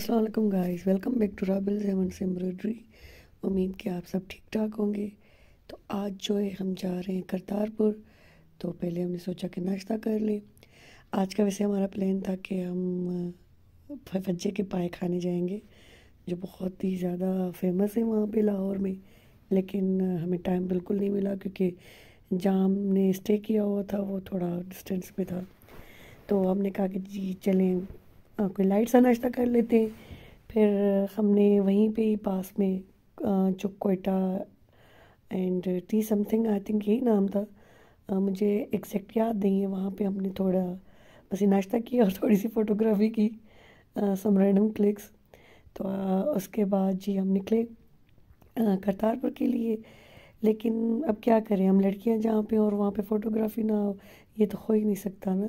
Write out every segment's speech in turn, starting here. अस्सलाम वालेकुम guys, welcome back to Heavens Embroidery. उम्मीद कि आप सब ठीक ठाक होंगे। तो आज जो है हम जा रहे हैं करतारपुर। तो पहले हमने सोचा कि नाश्ता कर लें। आज का वैसे हमारा प्लान था कि हम फज्जे के पाए खाने जाएंगे जो बहुत ही ज़्यादा फेमस है वहाँ पे लाहौर में, लेकिन हमें टाइम बिल्कुल नहीं मिला क्योंकि जहाँ हमने स्टे किया हुआ था वो थोड़ा डिस्टेंस में था। तो हमने कहा कि जी चलें कोई लाइट सा नाश्ता कर लेते हैं। फिर हमने वहीं पे ही पास में जो Quetta and T something, I think यही नाम था, मुझे एग्जैक्ट याद नहीं है। वहाँ पे हमने थोड़ा बस नाश्ता किया और थोड़ी सी फ़ोटोग्राफी की, सम रैंडम क्लिक्स। तो उसके बाद जी हम निकले करतारपुर के लिए। लेकिन अब क्या करें, हम लड़कियाँ जहाँ पे और वहाँ पे फ़ोटोग्राफी ना हो ये तो हो ही नहीं सकता ना।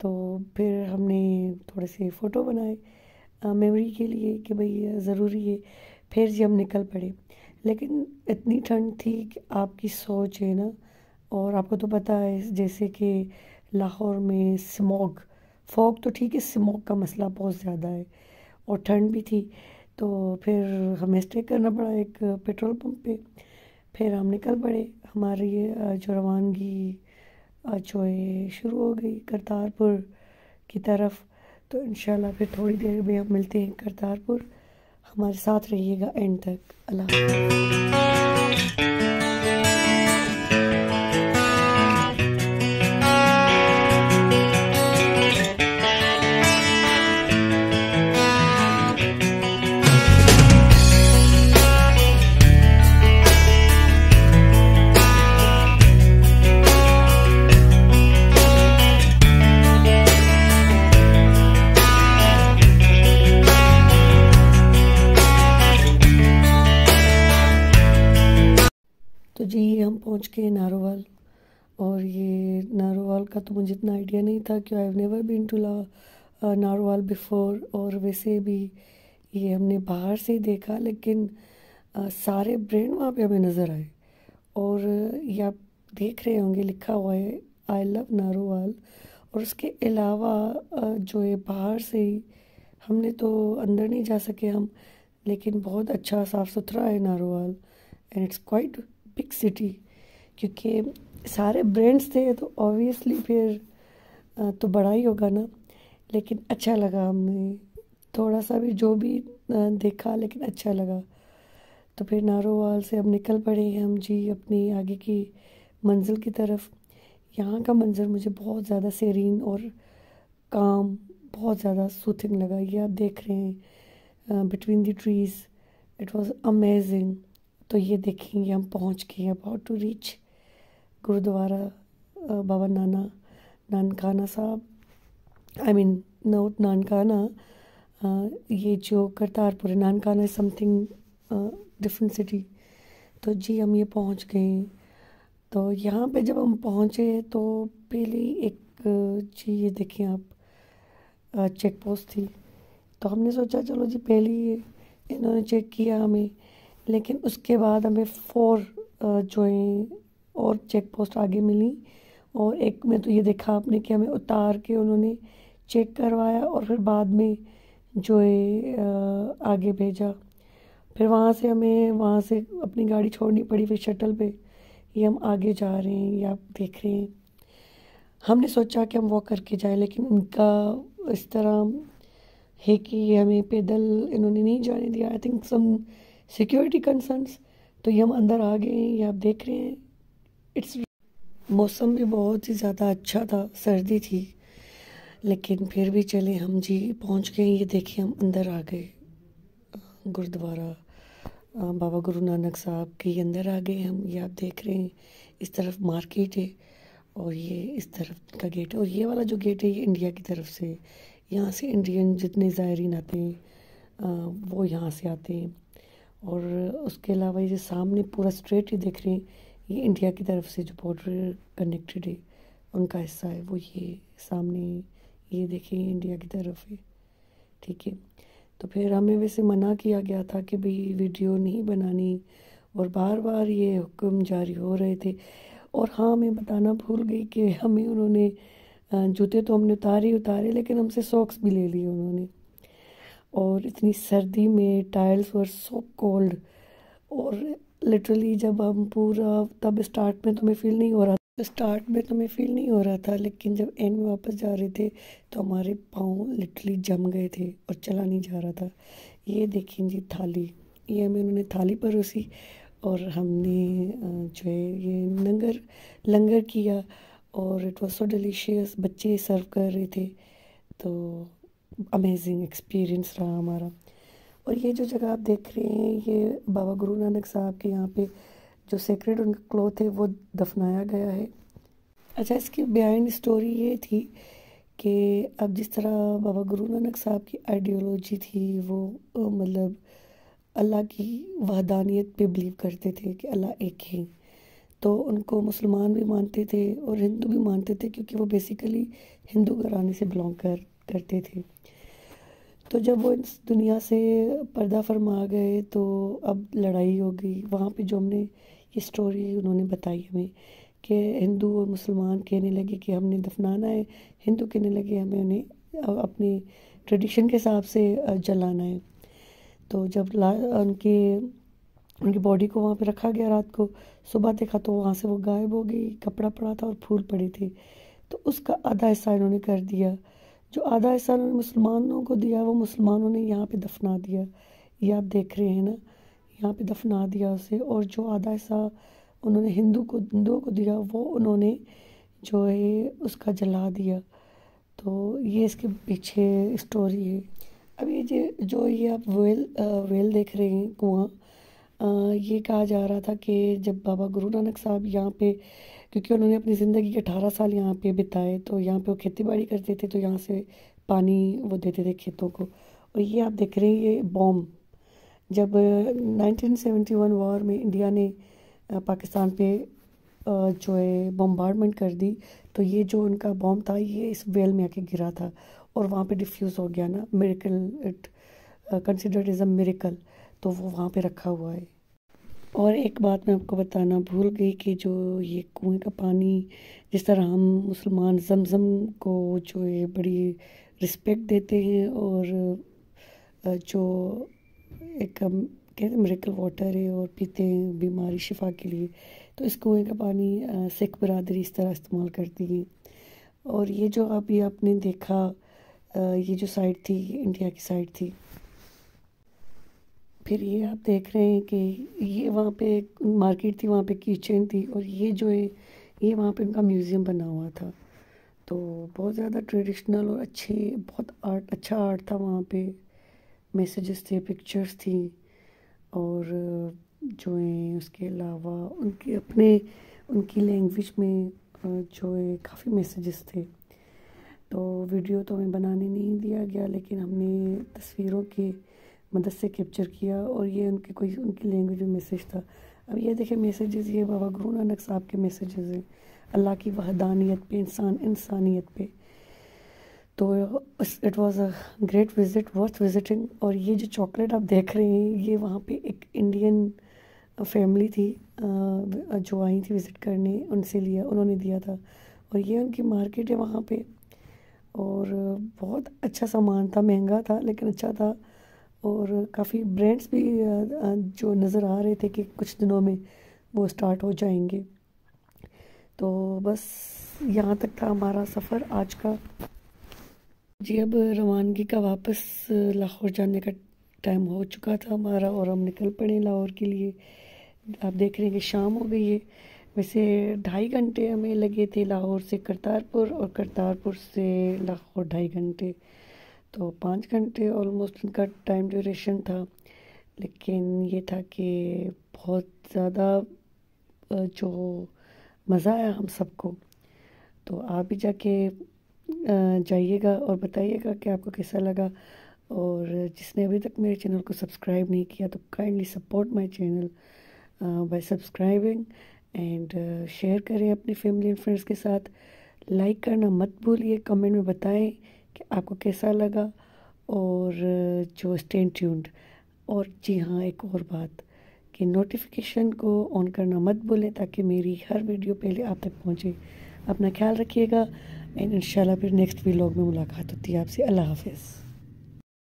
तो फिर हमने थोड़े से फ़ोटो बनाए मेमोरी के लिए कि भाई ज़रूरी है। फिर जी हम निकल पड़े, लेकिन इतनी ठंड थी कि आपकी सोच है ना, और आपको तो पता है जैसे कि लाहौर में स्मॉग, फॉग तो ठीक है, स्मॉग का मसला बहुत ज़्यादा है और ठंड भी थी। तो फिर हमें स्टे करना पड़ा एक पेट्रोल पंप पे। फिर हम निकल पड़े, हमारी जो रवानगी जो है शुरू हो गई करतारपुर की तरफ। तो इंशाल्लाह फिर थोड़ी देर में हम मिलते हैं करतारपुर, हमारे साथ रहिएगा एंड तक। अल्लाह पहुँच के नारोवाल, और ये नारोवाल का तो मुझे इतना आइडिया नहीं था कि I have never been to Narowal before. और वैसे भी ये हमने बाहर से देखा, लेकिन सारे ब्रांड वहाँ पे हमें नज़र आए। और ये आप देख रहे होंगे लिखा हुआ है आई लव नारोवाल। और उसके अलावा जो है बाहर से ही, हमने तो अंदर नहीं जा सके हम, लेकिन बहुत अच्छा साफ़ सुथरा है Narowal and it's quite big city. क्योंकि सारे ब्रांड्स थे तो ऑब्वियसली फिर तो बड़ा ही होगा ना, लेकिन अच्छा लगा हमें थोड़ा सा भी जो भी देखा, लेकिन अच्छा लगा। तो फिर नारोवाल से अब निकल पड़े हैं हम जी अपनी आगे की मंजिल की तरफ। यहाँ का मंज़र मुझे बहुत ज़्यादा सेरीन और काम, बहुत ज़्यादा सूथिंग लगा। ये आप देख रहे हैं between the trees, it was amazing. तो ये देखेंगे हम पहुँच गए, about to reach gurdwara Baba Nankana Sahib, I mean not Nankana. ये जो करतारपुर है, Nankana is something different city. तो जी हम ये पहुंच गए। तो यहाँ पे जब हम पहुँचे तो पहले एक जी ये देखें आप चेक पोस्ट थी। तो हमने सोचा चलो जी पहले इन्होंने चेक किया हमें, लेकिन उसके बाद हमें 4 जो हैं और चेक पोस्ट आगे मिली। और एक में तो ये देखा आपने कि हमें उतार के उन्होंने चेक करवाया और फिर बाद में जो है आगे भेजा। फिर वहाँ से अपनी गाड़ी छोड़नी पड़ी फिर शटल पे। ये हम आगे जा रहे हैं, ये आप देख रहे हैं। हमने सोचा कि हम वॉक करके जाए, लेकिन उनका इस तरह है कि हमें पैदल इन्होंने नहीं जाने दिया, I think some security concerns. तो ये हम अंदर आ गए हैं, ये आप देख रहे हैं। इट्स मौसम भी बहुत ही ज़्यादा अच्छा था, सर्दी थी, लेकिन फिर भी चले हम जी पहुंच गए। ये देखिए हम अंदर आ गए गुरुद्वारा बाबा गुरु नानक साहब के, अंदर आ गए हम। ये आप देख रहे हैं, इस तरफ मार्केट है और ये इस तरफ का गेट है। और ये वाला जो गेट है ये इंडिया की तरफ से, यहाँ से इंडियन जितने ज़ायरीन आते हैं वो यहाँ से आते हैं। और उसके अलावा ये सामने पूरा स्ट्रेट ही देख रहे हैं, ये इंडिया की तरफ से जो बॉर्डर कनेक्टेड है उनका हिस्सा है वो। ये सामने ये देखिए इंडिया की तरफ है, ठीक है। तो फिर हमें वैसे मना किया गया था कि भाई वीडियो नहीं बनानी, और बार बार ये हुक्म जारी हो रहे थे। और हाँ, मैं बताना भूल गई कि हमें उन्होंने जूते तो हमने उतारे, लेकिन हमसे सॉक्स भी ले लिए उन्होंने। और इतनी सर्दी में टाइल्स वर सो कोल्ड, और लिटरली जब हम पूरा तब स्टार्ट में तुम्हें फील नहीं हो रहा था, लेकिन जब एंड में वापस जा रहे थे तो हमारे पाँव लिटरली जम गए थे और चला नहीं जा रहा था। ये देखिए जी थाली, ये हमें उन्होंने थाली परोसी और हमने जो है ये लंगर किया और इट वॉज सो डिलीशियस। बच्चे सर्व कर रहे थे तो अमेजिंग एक्सपीरियंस रहा हमारा। और ये जो जगह आप देख रहे हैं ये बाबा गुरु नानक साहब के यहाँ पे जो सेक्रेड उनका क्लॉथ है वो दफनाया गया है। अच्छा, इसकी बिहाइंड स्टोरी ये थी कि अब जिस तरह बाबा गुरु नानक साहब की आइडियोलॉजी थी वो मतलब अल्लाह की वहदानियत पे बिलीव करते थे कि अल्लाह एक है, तो उनको मुसलमान भी मानते थे और हिंदू भी मानते थे क्योंकि वो बेसिकली हिंदू घराने से बिलोंग करते थे। तो जब वो इस दुनिया से पर्दा फरमा गए तो अब लड़ाई हो गई वहाँ पे। जो हमने ये स्टोरी उन्होंने बताई हमें कि हिंदू और मुसलमान कहने लगे कि हमने दफनाना है, हिंदू कहने लगे हमें उन्हें अपने ट्रेडिशन के हिसाब से जलाना है। तो जब उनकी बॉडी को वहाँ पे रखा गया रात को, सुबह देखा तो वहाँ से वो गायब हो गई। कपड़ा पड़ा था और फूल पड़े थे, तो उसका आधा हिस्सा इन्होंने कर दिया, जो आधा हिस्सा उन्होंने मुसलमानों को दिया वो मुसलमानों ने यहाँ पे दफना दिया। ये आप देख रहे हैं ना, यहाँ पे दफना दिया उसे। और जो आधा हिस्सा उन्होंने हिंदुओं को दिया वो उन्होंने जो है उसका जला दिया। तो ये इसके पीछे स्टोरी है। अब ये जो ये आप वेल देख रहे हैं, कुआँ, ये कहा जा रहा था कि जब बाबा गुरु नानक साहब यहाँ पे, क्योंकि उन्होंने अपनी ज़िंदगी के 18 साल यहाँ पे बिताए, तो यहाँ पे वो खेती बाड़ी करते थे, तो यहाँ से पानी वो देते थे खेतों को। और ये आप देख रहे हैं ये बॉम्ब, जब 1971 वॉर में इंडिया ने पाकिस्तान पे जो है बम्बार्डमेंट कर दी, तो ये जो उनका बॉम्ब था ये इस वेल में आके गिरा था और वहाँ पे डिफ्यूज़ हो गया ना। Miracle, it considered as a miracle. तो वो वहाँ पे रखा हुआ है। और एक बात मैं आपको बताना भूल गई कि जो ये कुएँ का पानी, जिस तरह हम मुसलमान जमजम को जो है बड़ी रिस्पेक्ट देते हैं और जो एक कहते हैं मिरेकल वाटर है और पीते हैं बीमारी शिफा के लिए, तो इस कुएँ का पानी सिख बरादरी इस तरह इस्तेमाल करती है। और ये जो अभी आपने देखा ये जो साइड थी इंडिया की साइड थी। फिर ये आप देख रहे हैं कि ये वहाँ पे मार्केट थी, वहाँ पे किचन थी, और ये जो है ये वहाँ पे उनका म्यूज़ियम बना हुआ था। तो बहुत ज़्यादा ट्रेडिशनल और अच्छे बहुत आर्ट, अच्छा आर्ट था वहाँ पे, मैसेजेस थे, पिक्चर्स थी, और जो है उसके अलावा उनके अपने उनकी लैंग्वेज में जो है काफ़ी मैसेजेस थे। तो वीडियो तो हमें बनाने नहीं दिया गया लेकिन हमने तस्वीरों की मदद से कैप्चर किया, और ये उनकी लैंग्वेज में मैसेज था। अब ये देखें मैसेजेस, ये बाबा गुरु नानक साहब के मैसेजेस हैं अल्लाह की वहदानियत पे, इंसानियत पे। तो it was a great visit, worth visiting. और ये जो चॉकलेट आप देख रहे हैं ये वहाँ पे एक इंडियन फैमिली थी जो आई थी विज़िट करने, उनसे लिया, उन्होंने दिया था। और ये उनकी मार्केट है वहाँ पे, और बहुत अच्छा सामान था, महंगा था लेकिन अच्छा था। और काफ़ी ब्रांड्स भी जो नज़र आ रहे थे कि कुछ दिनों में वो स्टार्ट हो जाएंगे। तो बस यहाँ तक था हमारा सफ़र आज का जी। अब रवानगी का वापस लाहौर जाने का टाइम हो चुका था हमारा और हम निकल पड़े लाहौर के लिए। आप देख रहे हैं कि शाम हो गई है। वैसे 2.5 घंटे हमें लगे थे लाहौर से करतारपुर, और करतारपुर से लाहौर 2.5 घंटे, तो 5 घंटे ऑलमोस्ट उनका टाइम ड्यूरेशन था। लेकिन ये था कि बहुत ज़्यादा जो मज़ा आया हम सबको। तो आप भी जाके जाइएगा और बताइएगा कि आपको कैसा लगा। और जिसने अभी तक मेरे चैनल को सब्सक्राइब नहीं किया तो kindly support my channel by subscribing and share करें अपने फैमिली एंड फ्रेंड्स के साथ। लाइक करना मत भूलिए, कमेंट में बताएं कि आपको कैसा लगा। और जो स्टे ट्यून्ड। और जी हाँ, एक और बात कि नोटिफिकेशन को ऑन करना मत भूलें ताकि मेरी हर वीडियो पहले आप तक पहुँचे। अपना ख्याल रखिएगा एंड इंशाल्लाह फिर नेक्स्ट व्लॉग में मुलाकात होती है आपसे। अल्लाह हाफ़िज़।